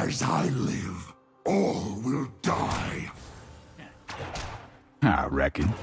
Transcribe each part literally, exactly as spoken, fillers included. As I live, all will die. I reckon.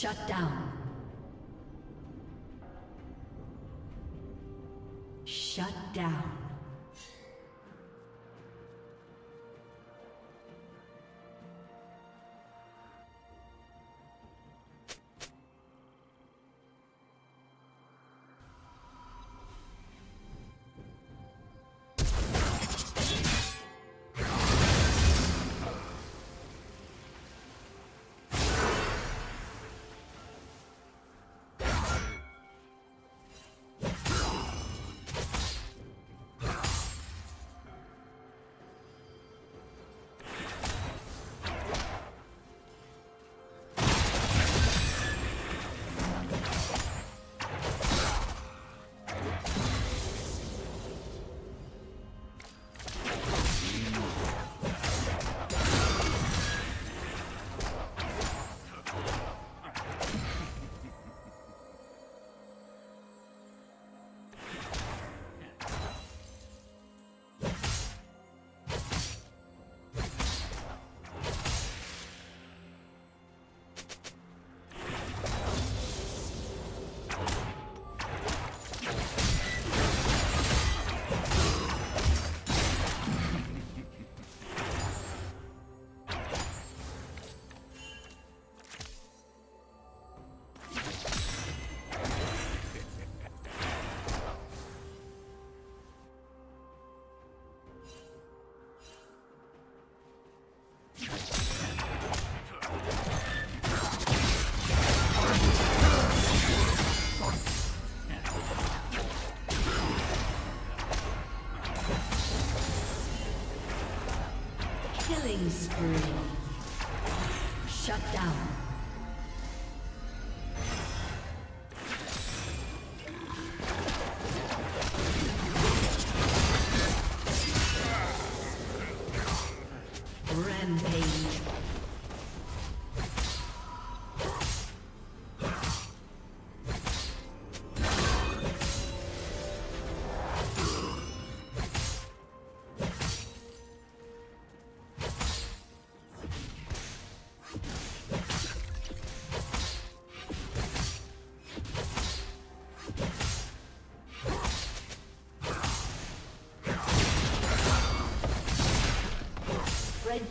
Shut down. Shut down.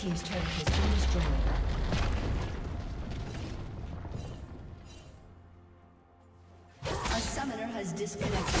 Team's turret has been destroyed. A summoner has disconnected.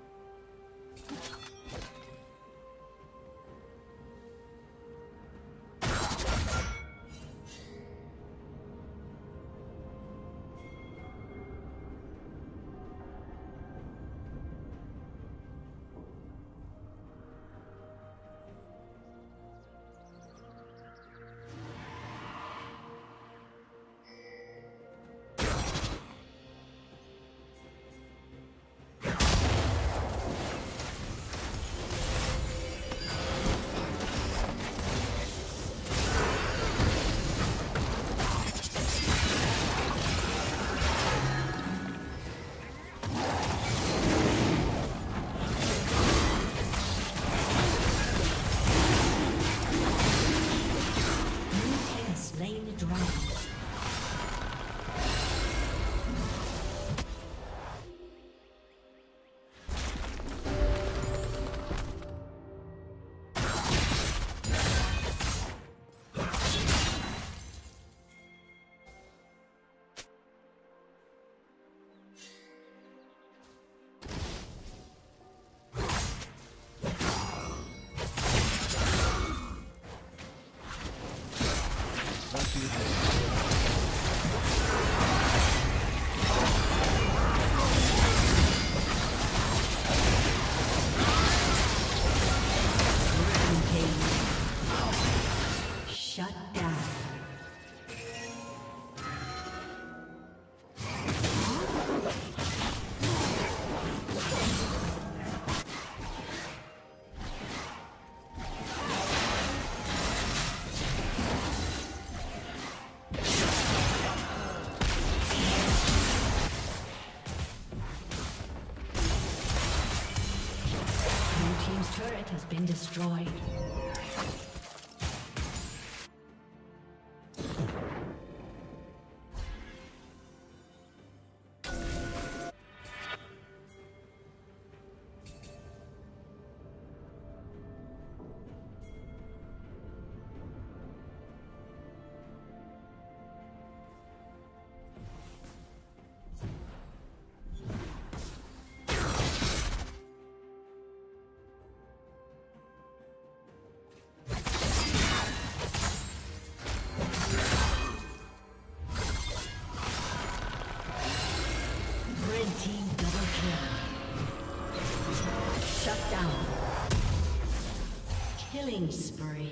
has been destroyed. Killing spree.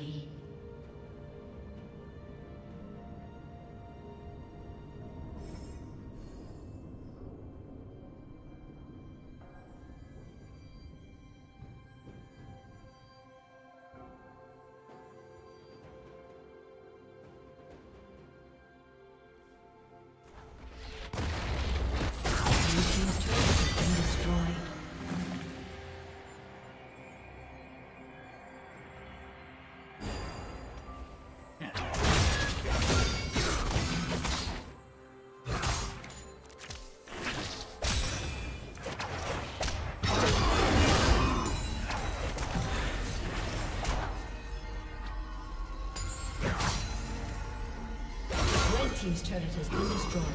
Team's turret has been destroyed.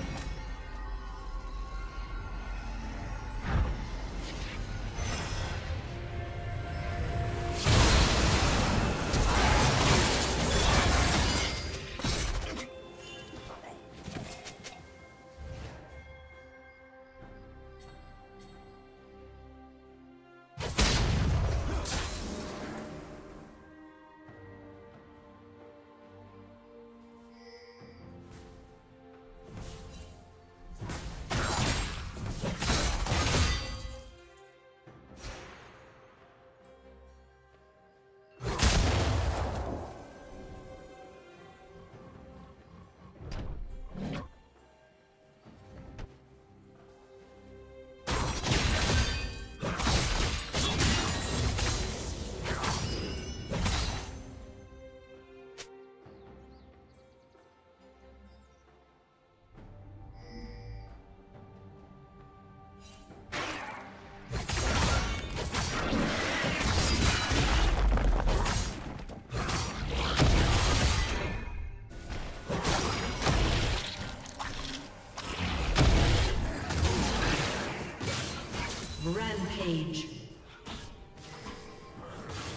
Page.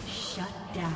Shut down.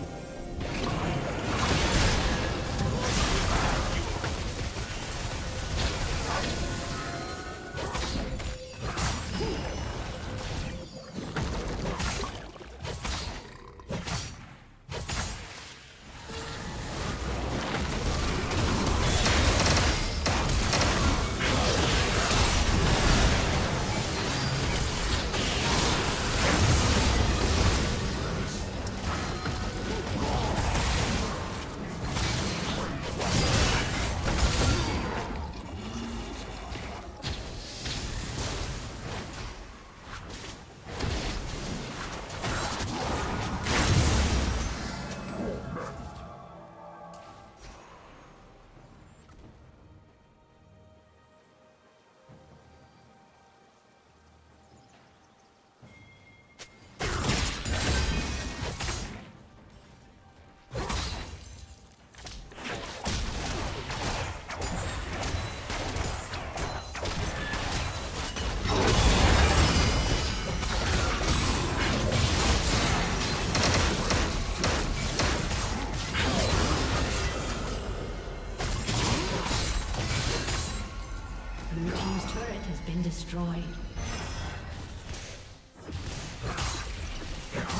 Blue team's turret has been destroyed.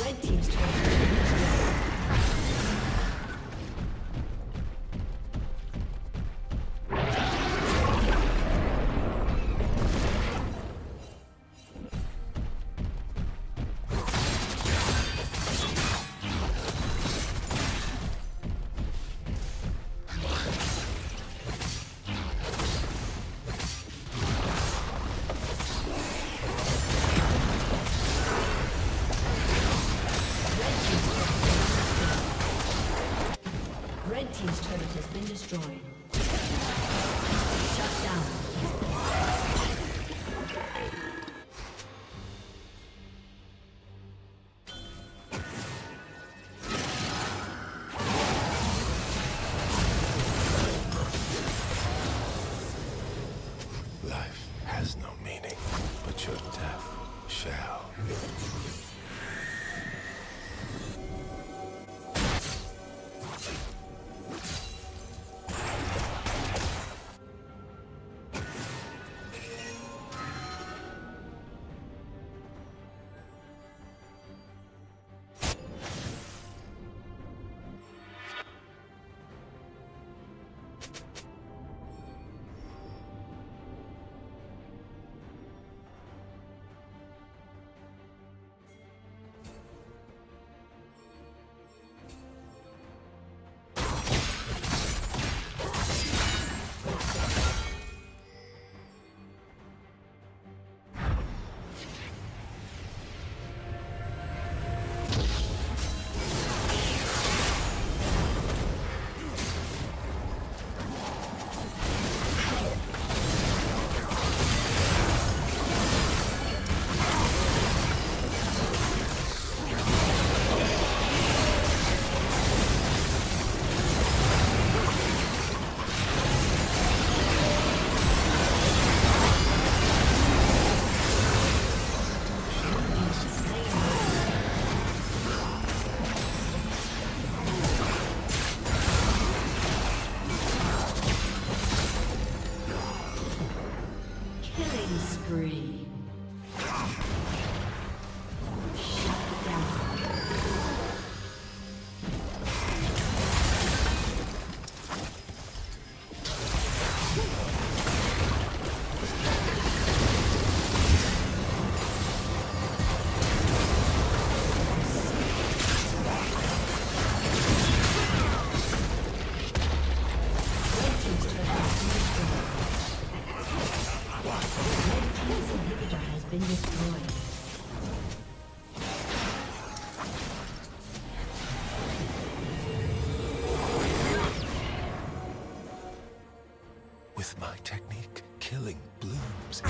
Red team's turret has been destroyed. Team's turret has been destroyed. Shut down. Life has no meaning, but your death shall. With my technique, killing blooms.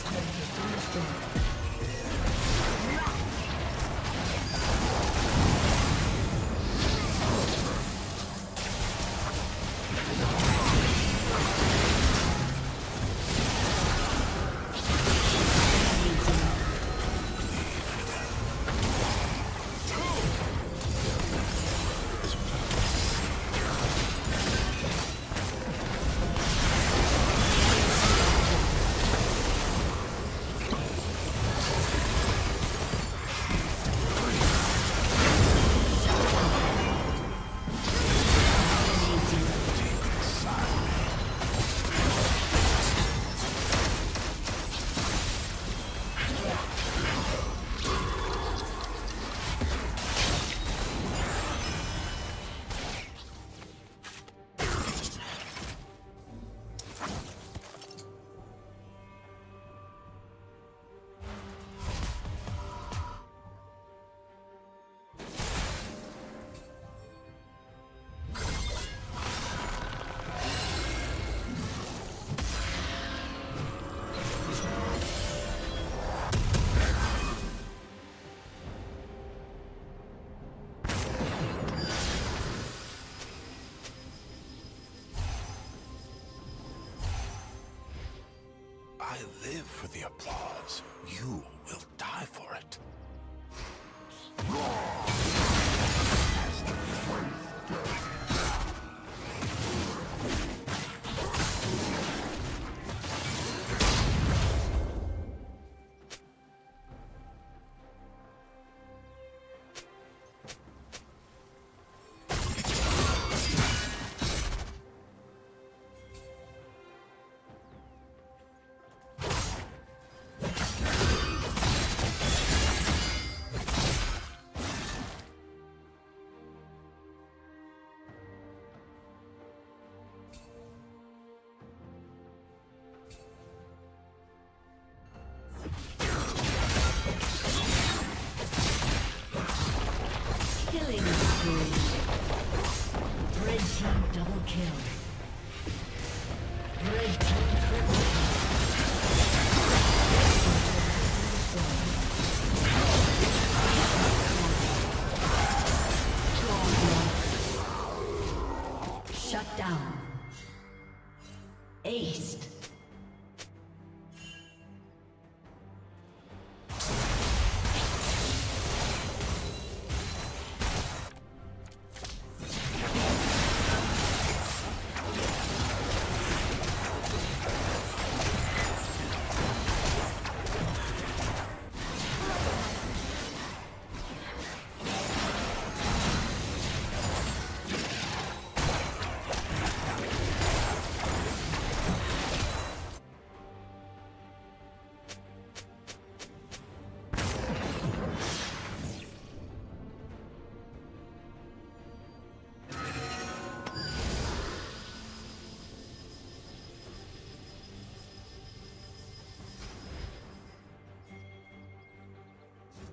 team's turret has been destroyed. I live for the applause. You will die for it. Killing spree. Red team double kill. Red team triple kill.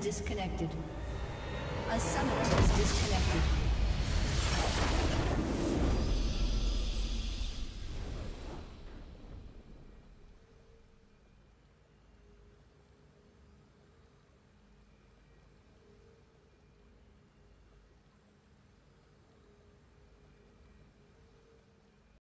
Disconnected. A summoner has disconnected.